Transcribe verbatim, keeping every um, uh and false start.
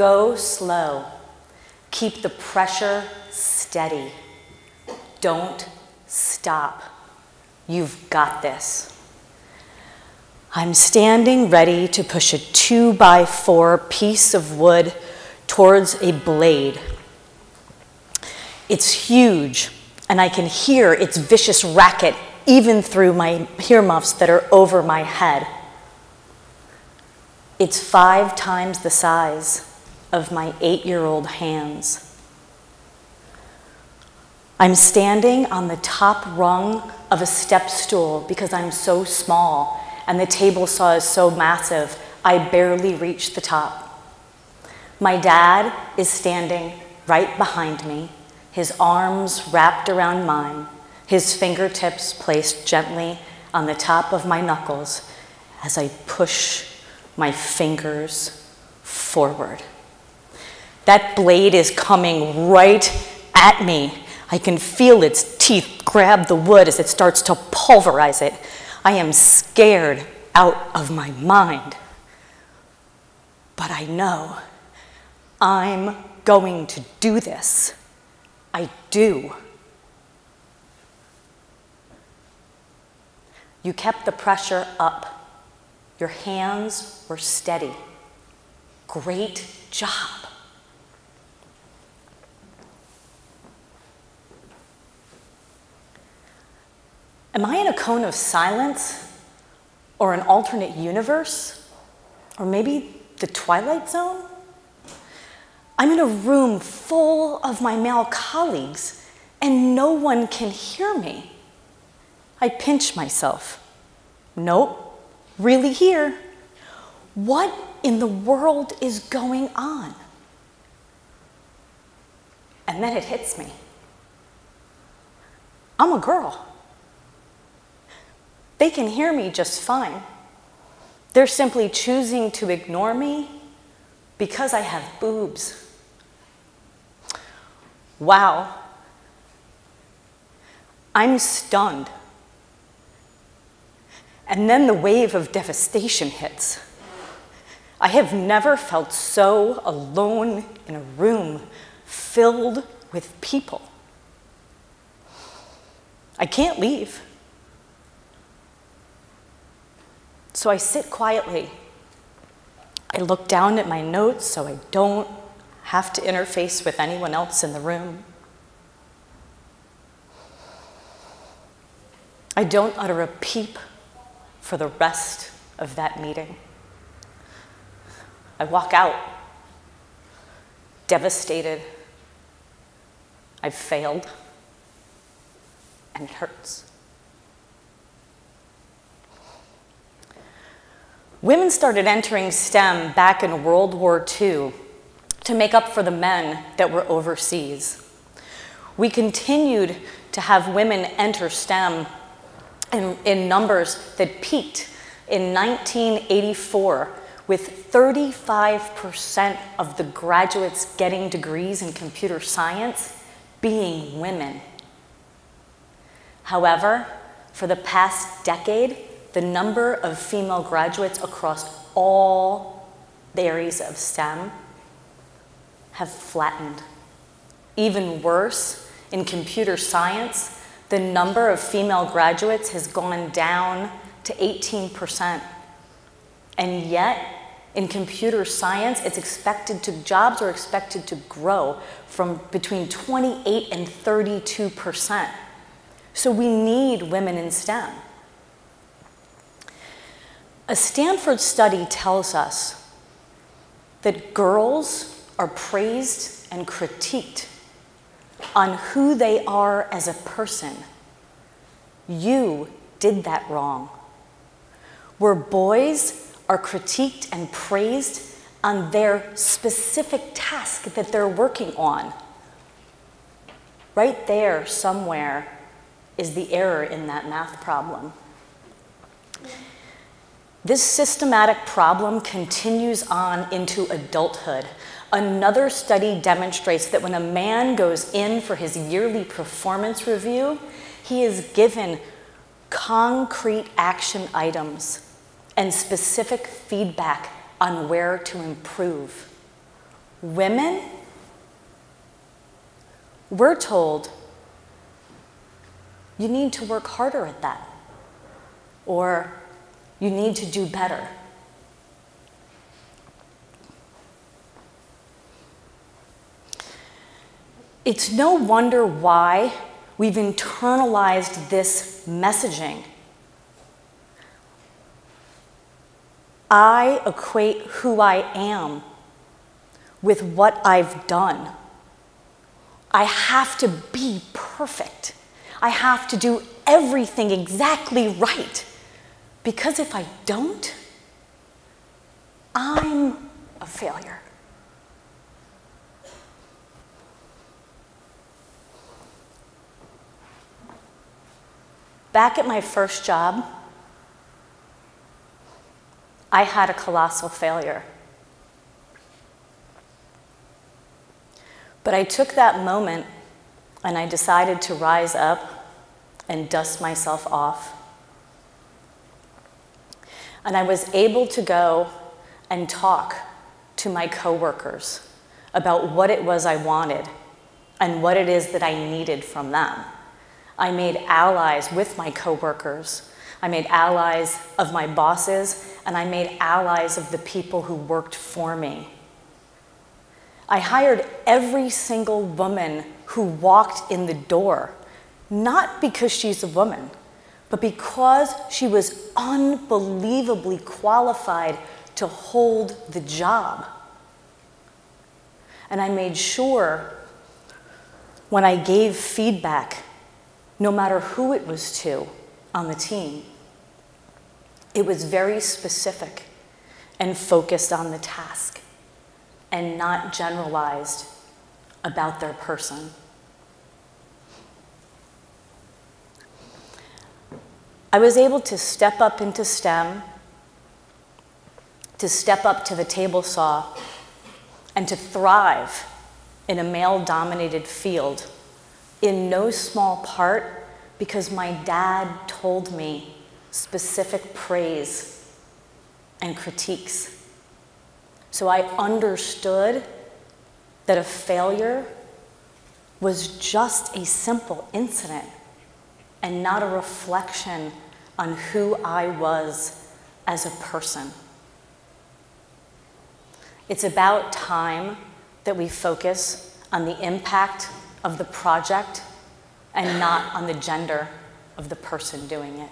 Go slow. Keep the pressure steady. Don't stop. You've got this. I'm standing ready to push a two by four piece of wood towards a blade. It's huge, and I can hear its vicious racket even through my earmuffs that are over my head. It's five times the size of my eight-year-old hands. I'm standing on the top rung of a step stool because I'm so small and the table saw is so massive, I barely reach the top. My dad is standing right behind me, his arms wrapped around mine, his fingertips placed gently on the top of my knuckles as I push my fingers forward. That blade is coming right at me. I can feel its teeth grab the wood as it starts to pulverize it. I am scared out of my mind. But I know I'm going to do this. I do. You kept the pressure up. Your hands were steady. Great job. Am I in a cone of silence or an alternate universe? Or maybe the Twilight Zone? I'm in a room full of my male colleagues and no one can hear me. I pinch myself. Nope, really here. What in the world is going on? And then it hits me. I'm a girl. They can hear me just fine. They're simply choosing to ignore me because I have boobs. Wow. I'm stunned. And then the wave of devastation hits. I have never felt so alone in a room filled with people. I can't leave. So I sit quietly. I look down at my notes so I don't have to interface with anyone else in the room. I don't utter a peep for the rest of that meeting. I walk out, devastated. I've failed, and it hurts. Women started entering STEM back in World War Two to make up for the men that were overseas. We continued to have women enter STEM in, in numbers that peaked in nineteen eighty-four, with thirty-five percent of the graduates getting degrees in computer science being women. However, for the past decade, the number of female graduates across all the areas of STEM have flattened. Even worse, in computer science, the number of female graduates has gone down to eighteen percent. And yet, in computer science, it's expected to, jobs are expected to grow from between twenty-eight and thirty-two percent. So we need women in STEM. A Stanford study tells us that girls are praised and critiqued on who they are as a person. You did that wrong. Where boys are critiqued and praised on their specific task that they're working on. Right there somewhere is the error in that math problem. This systematic problem continues on into adulthood. Another study demonstrates that when a man goes in for his yearly performance review, he is given concrete action items and specific feedback on where to improve. women, we're told you need to work harder at that, or you need to do better. It's no wonder why we've internalized this messaging. I equate who I am with what I've done. I have to be perfect. I have to do everything exactly right. Because if I don't, I'm a failure. Back at my first job, I had a colossal failure. But I took that moment and I decided to rise up and dust myself off. And I was able to go and talk to my coworkers about what it was I wanted and what it is that I needed from them. I made allies with my coworkers. I made allies of my bosses, and I made allies of the people who worked for me. I hired every single woman who walked in the door, not because she's a woman, but because she was unbelievably qualified to hold the job. And I made sure when I gave feedback, no matter who it was to on the team, it was very specific and focused on the task and not generalized about their person. I was able to step up into STEM, to step up to the table saw, and to thrive in a male-dominated field, in no small part because my dad told me specific praise and critiques. So I understood that a failure was just a simple incident and not a reflection on who I was as a person. It's about time that we focus on the impact of the project and not on the gender of the person doing it.